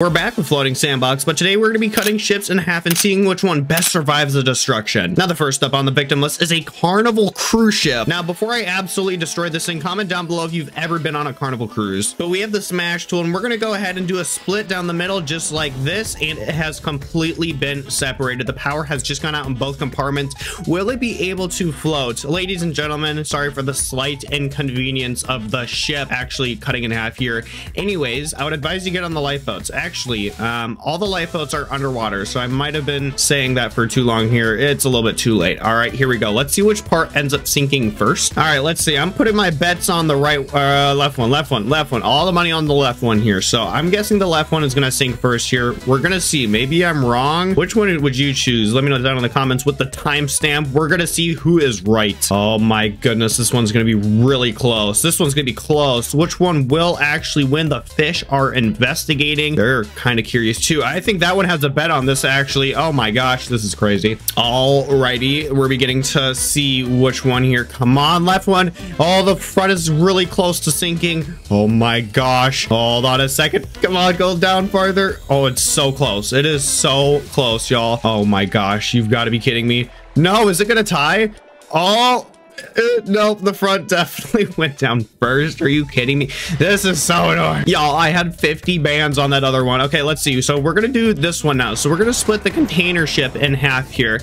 We're back with Floating Sandbox, but today we're going to be cutting ships in half and seeing which one best survives the destruction. Now, the first up on the victim list is a Carnival cruise ship. Now, before I absolutely destroy this thing, comment down below if you've ever been on a Carnival cruise. But we have the smash tool, and we're going to go ahead and do a split down the middle just like this, and it has completely been separated. The power has just gone out in both compartments. Will it be able to float? Ladies and gentlemen, sorry for the slight inconvenience of the ship actually cutting in half here. Anyways, I would advise you get on the lifeboats. Actually, all the lifeboats are underwater, so I might have been saying that for too long here. It's a little bit too late. All right, here we go. Let's see which part ends up sinking first. All right, let's see. I'm putting my bets on the right, left one. All the money on the left one here. So I'm guessing the left one is going to sink first here. We're going to see. Maybe I'm wrong. Which one would you choose? Let me know down in the comments with the timestamp. We're going to see who is right. Oh my goodness, this one's going to be really close. This one's going to be close. Which one will actually win? The fish are investigating. They're kind of curious too. I think that one has a bet on this actually. Oh my gosh, this is crazy. Alrighty, we're beginning to see which one here. Come on, left one. Oh, the front is really close to sinking. Oh my gosh. Hold on a second. Come on, go down farther. Oh, it's so close. It is so close, y'all. Oh my gosh, you've got to be kidding me. No, is it gonna tie? Oh, no, the front definitely went down first. Are you kidding me? This is so annoying. Y'all, I had 50 bands on that other one. Okay, let's see. So we're gonna do this one now. So we're gonna split the container ship in half here.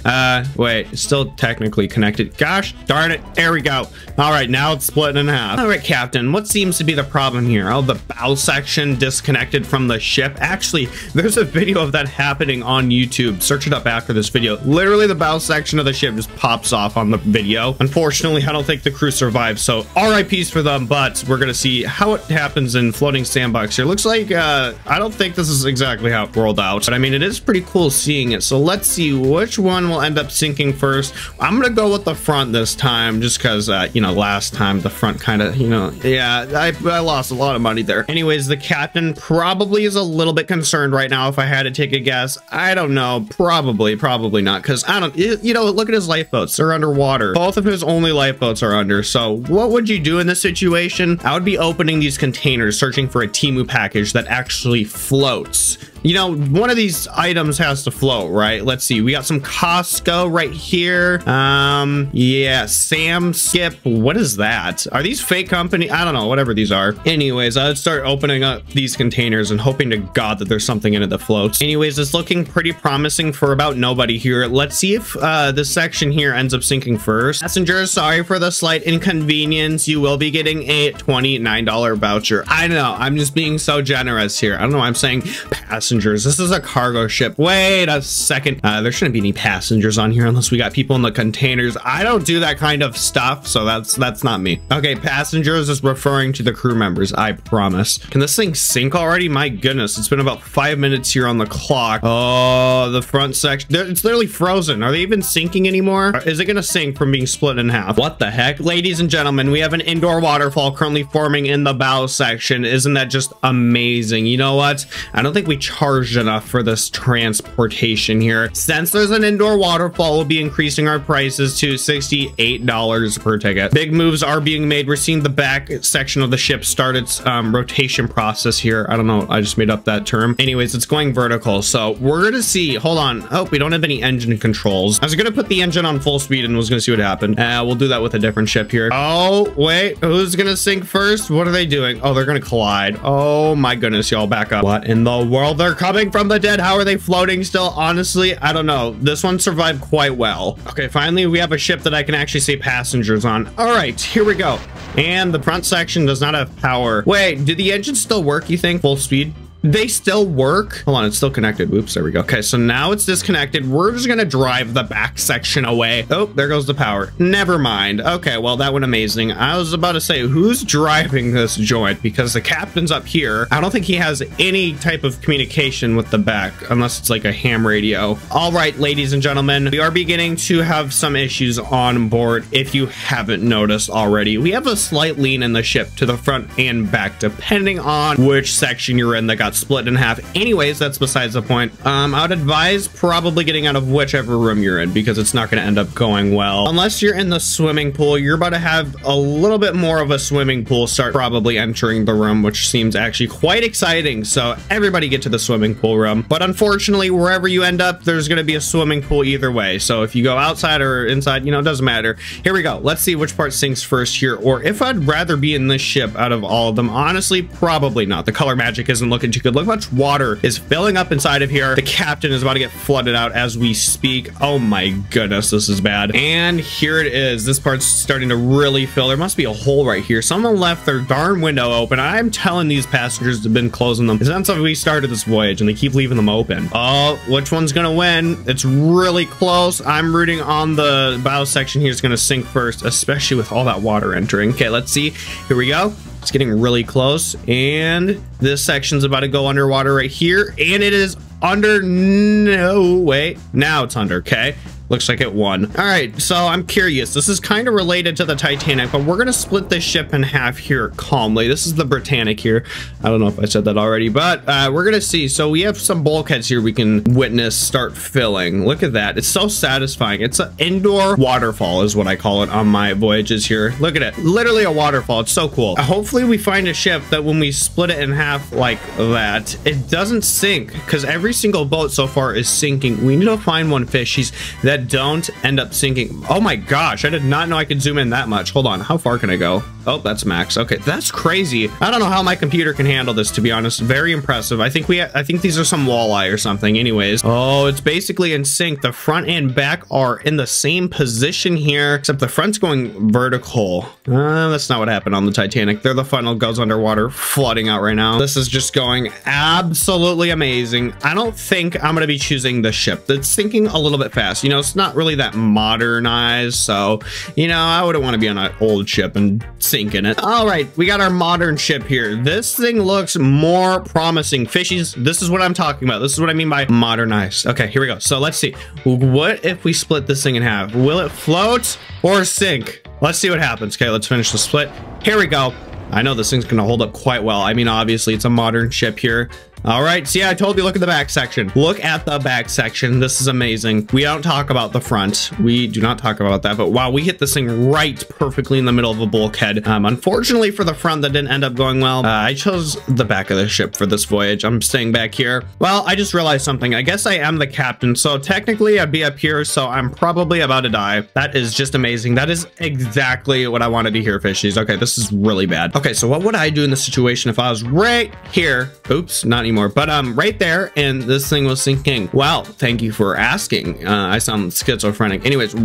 Wait, still technically connected. Gosh darn it. There we go. All right, now it's split in half. All right, Captain, what seems to be the problem here? Oh, the bow section disconnected from the ship. Actually, there's a video of that happening on YouTube. Search it up after this video. Literally, the bow section of the ship just pops off on the video. Unfortunately, I don't think the crew survived, so RIPs for them, but we're gonna see how it happens in Floating Sandbox here. Looks like I don't think this is exactly how it rolled out, but I mean, it is pretty cool seeing it. So let's see which one will end up sinking first. I'm gonna go with the front this time, just because you know, last time the front kind of, you know, yeah, I lost a lot of money there. Anyways, the captain probably is a little bit concerned right now. If I had to take a guess, I don't know, probably not, because I don't, you know, look at his lifeboats, they're underwater. Both of his only lifeboats are under. So what would you do in this situation? I would be opening these containers, searching for a Temu package that actually floats. You know, one of these items has to float, right? Let's see. We got some Costco right here. Yeah, Sam's Club. What is that? Are these fake company? I don't know, whatever these are. Anyways, I would start opening up these containers and hoping to God that there's something in it that floats. Anyways, it's looking pretty promising for about nobody here. Let's see if this section here ends up sinking first. Passengers, sorry for the slight inconvenience. You will be getting a $29 voucher. I know, I'm just being so generous here. I don't know why I'm saying passengers. This is a cargo ship. Wait a second. There shouldn't be any passengers on here unless we got people in the containers. I don't do that kind of stuff, so that's not me. Okay, passengers is referring to the crew members, I promise. Can this thing sink already? My goodness, it's been about 5 minutes here on the clock. Oh, the front section. It's literally frozen. Are they even sinking anymore? Or is it gonna sink from being split in half? What the heck? Ladies and gentlemen, we have an indoor waterfall currently forming in the bow section. Isn't that just amazing? You know what? I don't think we charged enough for this transportation here. Since there's an indoor waterfall, we'll be increasing our prices to $68 per ticket. Big moves are being made. We're seeing the back section of the ship start its rotation process here. I don't know, I just made up that term. Anyways, it's going vertical, so we're gonna see. Hold on. Oh, we don't have any engine controls. I was gonna put the engine on full speed and was gonna see what happened. We'll do that with a different ship here. Oh wait, who's gonna sink first? What are they doing? Oh, they're gonna collide. Oh my goodness, y'all, back up. What in the world? They're coming from the dead. How are they floating still? Honestly, I don't know. This one survived quite well. Okay, finally, we have a ship that I can actually see passengers on. All right, here we go. And the front section does not have power. Wait, do the engines still work, you think? Full speed? They still work? Hold on, it's still connected. Oops, there we go. Okay, so now it's disconnected. We're just gonna drive the back section away. Oh, there goes the power. Never mind. Okay, well, that went amazing. I was about to say, who's driving this joint? Because the captain's up here. I don't think he has any type of communication with the back, unless it's like a ham radio. All right, ladies and gentlemen, we are beginning to have some issues on board, if you haven't noticed already. We have a slight lean in the ship to the front and back, depending on which section you're in that got got split in half. Anyways, that's besides the point. I would advise probably getting out of whichever room you're in because it's not going to end up going well. Unless you're in the swimming pool, you're about to have a little bit more of a swimming pool start probably entering the room, which seems actually quite exciting. So everybody get to the swimming pool room. But unfortunately, wherever you end up, there's going to be a swimming pool either way. So if you go outside or inside, you know, it doesn't matter. Here we go. Let's see which part sinks first here, or if I'd rather be in this ship out of all of them. Honestly, probably not. The color magic isn't looking too good. Look how much water is filling up inside of here. The captain is about to get flooded out as we speak. Oh my goodness, this is bad. And here it is. This part's starting to really fill. There must be a hole right here. Someone left their darn window open. I'm telling these passengers have been closing them since we started this voyage, and they keep leaving them open. Oh, which one's gonna win? It's really close. I'm rooting on the bow section here. It's gonna sink first, especially with all that water entering. Okay, let's see. Here we go. It's getting really close, and this section's about to go underwater right here, and it is under. No, wait, now it's under. Okay, looks like it won. All right, so I'm curious. This is kind of related to the Titanic, but we're gonna split this ship in half here calmly. This is the Britannic here. I don't know if I said that already, but we're gonna see. So we have some bulkheads here we can witness start filling. Look at that. It's so satisfying. It's an indoor waterfall is what I call it on my voyages here. Look at it, literally a waterfall. It's so cool. Hopefully we find a ship that when we split it in half like that, it doesn't sink, because every single boat so far is sinking. We need to find one fishies that don't end up sinking. Oh my gosh, I did not know I could zoom in that much. Hold on, how far can I go? Oh, that's max. Okay, that's crazy. I don't know how my computer can handle this, to be honest. Very impressive. I think these are some walleye or something. Anyways, oh, it's basically in sync. The front and back are in the same position here, except the front's going vertical. That's not what happened on the Titanic. There, the funnel goes underwater, flooding out right now. This is just going absolutely amazing. I don't think I'm gonna be choosing the ship that's sinking a little bit fast. You know, it's not really that modernized, so, you know, I wouldn't want to be on an old ship and sink in it. All right, we got our modern ship here. This thing looks more promising. Fishies, this is what I'm talking about. This is what I mean by modernized. Okay, here we go. So let's see. What if we split this thing in half? Will it float or sink? Let's see what happens. Okay, let's finish the split. Here we go. I know this thing's gonna hold up quite well. I mean, obviously, it's a modern ship here. All right, see, I told you, look at the back section. Look at the back section. This is amazing. We don't talk about the front. We do not talk about that, but wow, we hit this thing right perfectly in the middle of a bulkhead. Unfortunately for the front, that didn't end up going well. I chose the back of the ship for this voyage. I'm staying back here. Well, I just realized something. I guess I am the captain, so technically I'd be up here, so I'm probably about to die. That is just amazing. That is exactly what I wanted to hear, fishies. Okay, this is really bad. Okay, so what would I do in this situation if I was right here? Oops, not anymore. But right there, and this thing was sinking. Wow, thank you for asking. I sound schizophrenic. Anyways,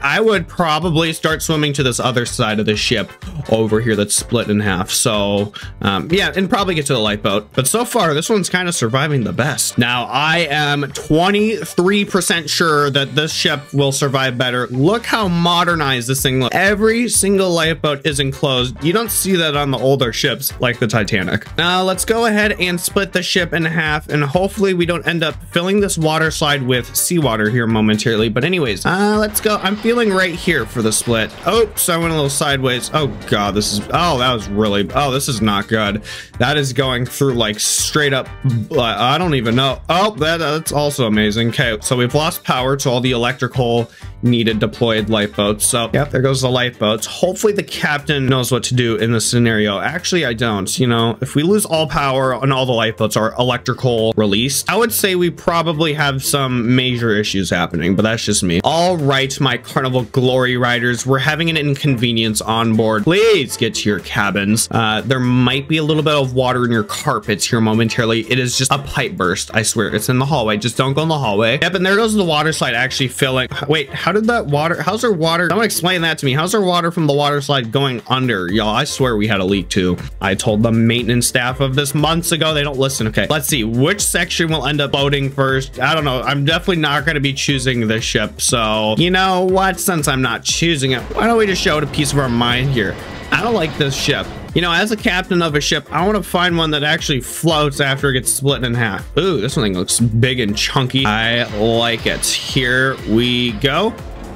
I would probably start swimming to this other side of the ship over here that's split in half. So yeah, and probably get to the lifeboat. But so far, this one's kind of surviving the best. Now, I am 23% sure that this ship will survive better. Look how modernized this thing looks. Every single lifeboat is enclosed. You don't see that on the older ships like the Titanic. Now, let's go ahead and split the ship in half, and hopefully we don't end up filling this water slide with seawater here momentarily. But anyways, let's go. I'm feeling right here for the split. Oops, I went a little sideways. Oh god, this is, oh, that was really, oh, this is not good. That is going through like straight up, I don't even know. Oh, that's also amazing. Okay, so we've lost power to all the electrical needed deployed lifeboats. So yep, there goes the lifeboats. Hopefully the captain knows what to do in this scenario. Actually, I don't. You know, if we lose all power on all the lifeboats are electrical released, I would say we probably have some major issues happening, but that's just me. All right, my Carnival glory riders, we're having an inconvenience on board. Please get to your cabins. There might be a little bit of water in your carpets here momentarily. It is just a pipe burst. I swear it's in the hallway. Just don't go in the hallway. Yep, and there goes the water slide actually filling. Wait, how did that water, how's our water, someone explain that to me. How's our water from the water slide going under? Y'all, I swear we had a leak too. I told the maintenance staff of this months ago. They don't listen. Okay, let's see which section will end up floating first. I don't know. I'm definitely not going to be choosing this ship. So you know what? Since I'm not choosing it, why don't we just show it a piece of our mind here? I don't like this ship. You know, as a captain of a ship, I want to find one that actually floats after it gets split in half. Ooh, this one looks big and chunky. I like it. Here we go.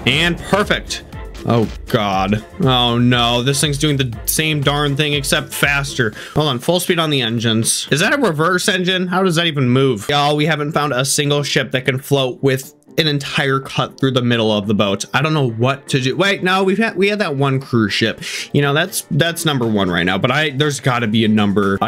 And perfect. Oh God. Oh no, this thing's doing the same darn thing except faster. Hold on, full speed on the engines. Is that a reverse engine? How does that even move? Y'all, we haven't found a single ship that can float with an entire cut through the middle of the boat. I don't know what to do. Wait, no, we had that one cruise ship. You know, that's number one right now, but there's gotta be a number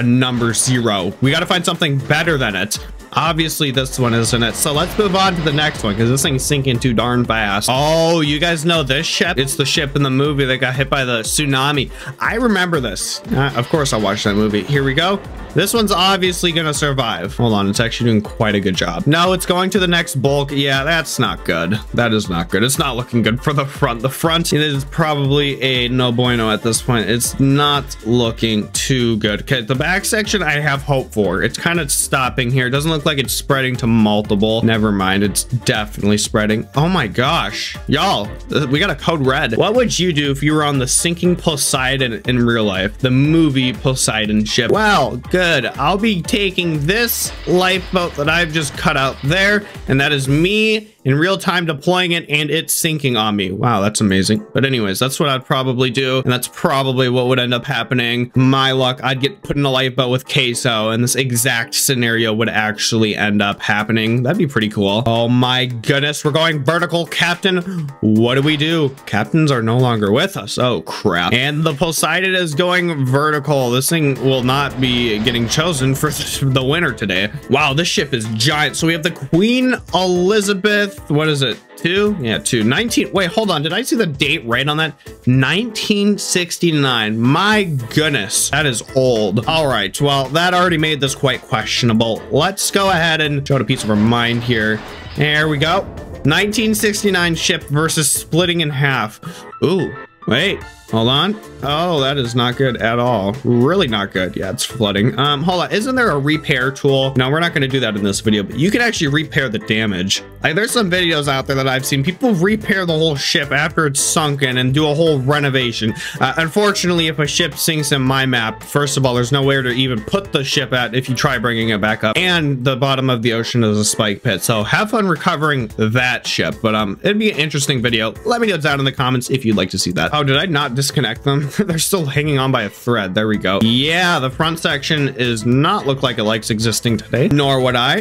zero. We gotta find something better than it. Obviously this one isn't it, so let's move on to the next one because this thing's sinking too darn fast. Oh, you guys know this ship? It's the ship in the movie that got hit by the tsunami. I remember this. Of course I watched that movie. Here we go. This one's obviously gonna survive. Hold on, it's actually doing quite a good job. No, it's going to the next bulk. Yeah, that's not good. That is not good. It's not looking good for the front. The front is probably a no bueno at this point. It's not looking too good. Okay, the back section I have hope for. It's kind of stopping here. It doesn't look like it's spreading to multiple. Never mind, it's definitely spreading. Oh my gosh, y'all, we got a code red. What would you do if you were on the sinking Poseidon in real life? The movie Poseidon ship. Well, good. I'll be taking this lifeboat that I've just cut out there, and that is me in real time deploying it, and it's sinking on me. Wow, that's amazing. But anyways, that's what I'd probably do, and that's probably what would end up happening. My luck, I'd get put in a lifeboat with queso, and this exact scenario would actually end up happening. That'd be pretty cool. Oh my goodness, we're going vertical, Captain. What do we do? Captains are no longer with us. Oh crap. And the Poseidon is going vertical. This thing will not be getting chosen for the winner today. Wow, this ship is giant. So we have the Queen Elizabeth. What is it? 2? Yeah, 2. 19. Wait, hold on. Did I see the date right on that? 1969. My goodness. That is old. All right. Well, that already made this quite questionable. Let's go ahead and show it a piece of our mind here. There we go. 1969 ship versus splitting in half. Ooh, wait. Hold on. Oh, that is not good at all. Really not good. Yeah, it's flooding. Hold on. Isn't there a repair tool? No, we're not going to do that in this video, but you can actually repair the damage. Like, there's some videos out there that I've seen. People repair the whole ship after it's sunken and do a whole renovation. Unfortunately, if a ship sinks in my map, first of all, there's nowhere to even put the ship at if you try bringing it back up. And the bottom of the ocean is a spike pit. So have fun recovering that ship. But it'd be an interesting video. Let me know down in the comments if you'd like to see that. Oh, did I not disconnect them? They're still hanging on by a thread. There we go. Yeah, the front section is not look like it likes existing today. Nor would I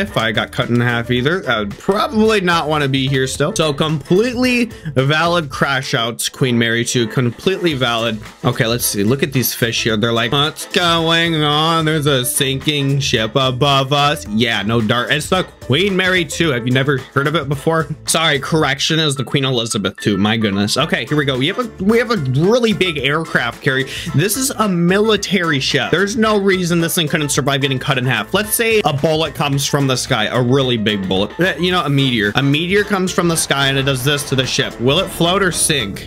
if I got cut in half either. I would probably not want to be here still. So completely valid crash outs, Queen Mary 2, completely valid. Okay, let's see. Look at these fish here. They're like, what's going on? There's a sinking ship above us. Yeah, no dart. It's the Queen Mary 2. Have you never heard of it before? Sorry, correction is the Queen Elizabeth 2. My goodness. Okay, here we go. We have a really big aircraft carrier. This is a military ship. There's no reason this thing couldn't survive getting cut in half. Let's say a bullet comes from the sky, a really big bullet, you know, a meteor. A meteor comes from the sky and it does this to the ship. Will it float or sink?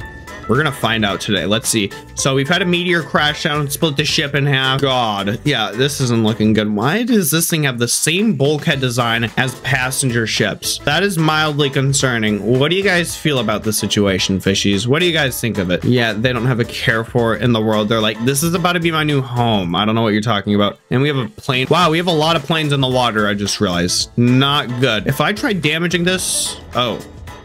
We're gonna find out today. Let's see. So we've had a meteor crash down and split the ship in half. God, yeah, this isn't looking good. Why does this thing have the same bulkhead design as passenger ships? That is mildly concerning. What do you guys feel about the situation, fishies? What do you guys think of it? Yeah, they don't have a care for it in the world. They're like, this is about to be my new home. I don't know what you're talking about. And we have a plane. Wow, we have a lot of planes in the water, I just realized. Not good. If I try damaging this, oh.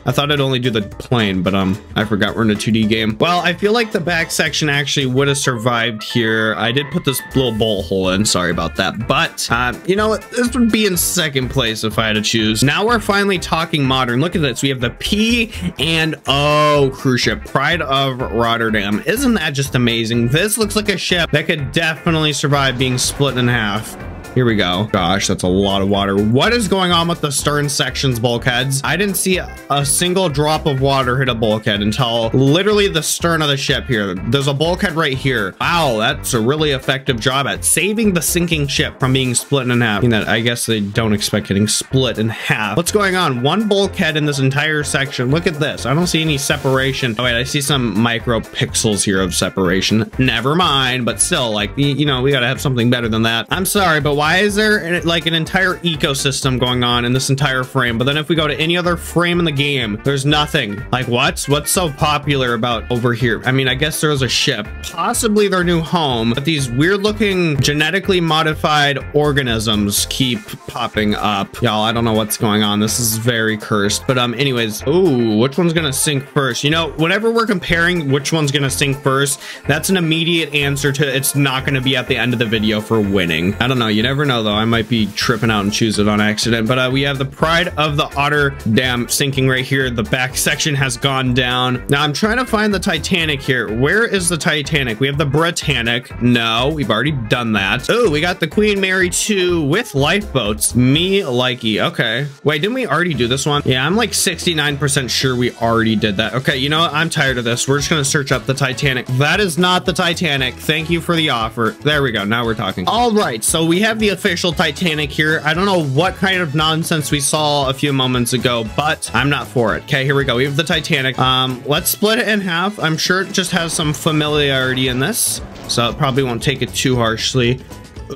I thought I'd only do the plane, but I forgot we're in a 2D game. Well, I feel like the back section actually would have survived here. I did put this little bowl hole in. Sorry about that. But, you know, this would be in second place if I had to choose. Now we're finally talking modern. Look at this. We have the P&O cruise ship, Pride of Rotterdam. Isn't that just amazing? This looks like a ship that could definitely survive being split in half. Here we go. Gosh, that's a lot of water. What is going on with the stern section's bulkheads? I didn't see a single drop of water hit a bulkhead until literally the stern of the ship here. There's a bulkhead right here. Wow, that's a really effective job at saving the sinking ship from being split in half. I guess they don't expect getting split in half. What's going on? One bulkhead in this entire section. Look at this. I don't see any separation. Oh, wait, I see some micro pixels here of separation. Never mind, but still, like, you know, we gotta have something better than that. I'm sorry, but why why is there like an entire ecosystem going on in this entire frame? But then if we go to any other frame in the game, there's nothing. Like, what's so popular about over here? I mean, I guess there's a ship, possibly their new home, but these weird looking genetically modified organisms keep popping up. Y'all, I don't know what's going on. This is very cursed. But anyways, ooh, which one's gonna sink first? You know, whenever we're comparing which one's gonna sink first, that's an immediate answer to it's not gonna be at the end of the video for winning. I don't know, you never know though. I might be tripping out and choose it on accident. But we have the Pride of the Rotterdam sinking right here. The back section has gone down. Now I'm trying to find the Titanic here. Where is the Titanic? We have the Britannic. No, we've already done that. Oh, we got the Queen Mary 2 with lifeboats. Me likey. Okay. Wait, didn't we already do this one? Yeah, I'm like 69% sure we already did that. Okay, you know what? I'm tired of this. We're just gonna search up the Titanic. That is not the Titanic. Thank you for the offer. There we go. Now we're talking. All right, so we have the official Titanic here. I don't know what kind of nonsense we saw a few moments ago, but I'm not for it. Okay, here we go. We have the Titanic. Let's split it in half. I'm sure it just has some familiarity in this, so it probably won't take it too harshly.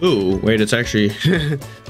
Ooh, wait, it's actually...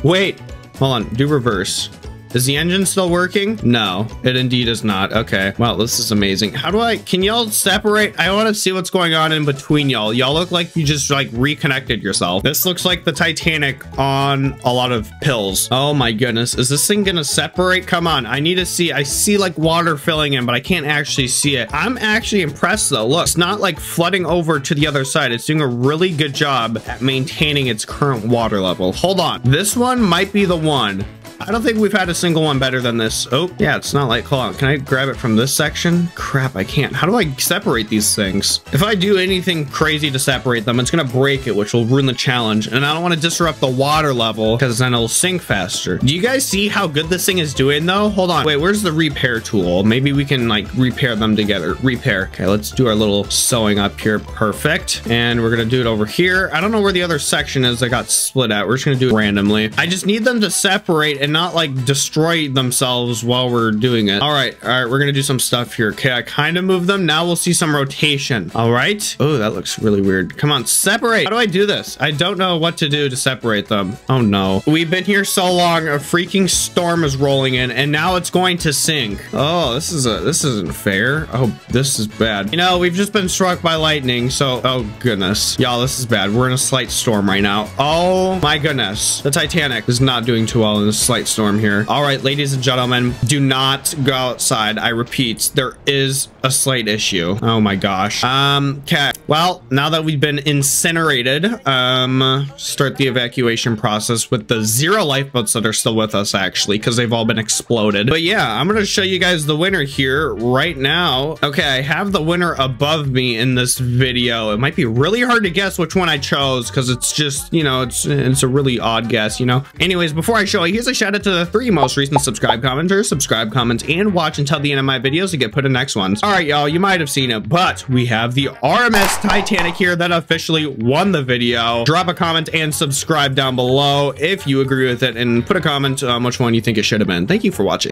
Wait, hold on. Do reverse. Is the engine still working? No, it indeed is not. Okay. Wow, this is amazing. How do I... Can y'all separate? I want to see what's going on in between y'all. Y'all look like you just, like, reconnected yourself. This looks like the Titanic on a lot of pills. Oh, my goodness. Is this thing going to separate? Come on. I need to see. I see, like, water filling in, but I can't actually see it. I'm actually impressed, though. Look, it's not, like, flooding over to the other side. It's doing a really good job at maintaining its current water level. Hold on. This one might be the one. I don't think we've had a single one better than this. Oh, yeah, it's not like, hold on, can I grab it from this section? Crap, I can't. How do I separate these things? If I do anything crazy to separate them, it's gonna break it, which will ruin the challenge. And I don't wanna disrupt the water level because then it'll sink faster. Do you guys see how good this thing is doing though? Hold on, wait, where's the repair tool? Maybe we can like repair them together. Repair, okay, let's do our little sewing up here, perfect. And we're gonna do it over here. I don't know where the other section is that got split out. We're just gonna do it randomly. I just need them to separate and not like destroy themselves while we're doing it. All right, we're gonna do some stuff here. Okay, I kind of moved them. Now we'll see some rotation. All right. Oh, that looks really weird. Come on, separate. How do I do this? I don't know what to do to separate them. Oh no, we've been here so long. A freaking storm is rolling in and now it's going to sink. Oh, this isn't fair. Oh, this is bad. You know, we've just been struck by lightning. So, oh goodness, y'all, this is bad. We're in a slight storm right now. Oh my goodness, the Titanic is not doing too well in this slight storm here. All right, ladies and gentlemen, do not go outside. I repeat, there is a slight issue. Oh my gosh. Okay. Well, now that we've been incinerated, start the evacuation process with the 0 lifeboats that are still with us actually, because they've all been exploded. But yeah, I'm gonna show you guys the winner here right now. Okay, I have the winner above me in this video. It might be really hard to guess which one I chose because it's just, you know, it's a really odd guess, you know? Anyways, before I show you, here's a shout out to the 3 most recent subscribe commenters. Subscribe, comment, and watch until the end of my videos to get put in next ones. All right, y'all, you might have seen it, but we have the RMS Titanic here that officially won the video. Drop a comment and subscribe down below if you agree with it, and put a comment on which one you think it should have been. Thank you for watching.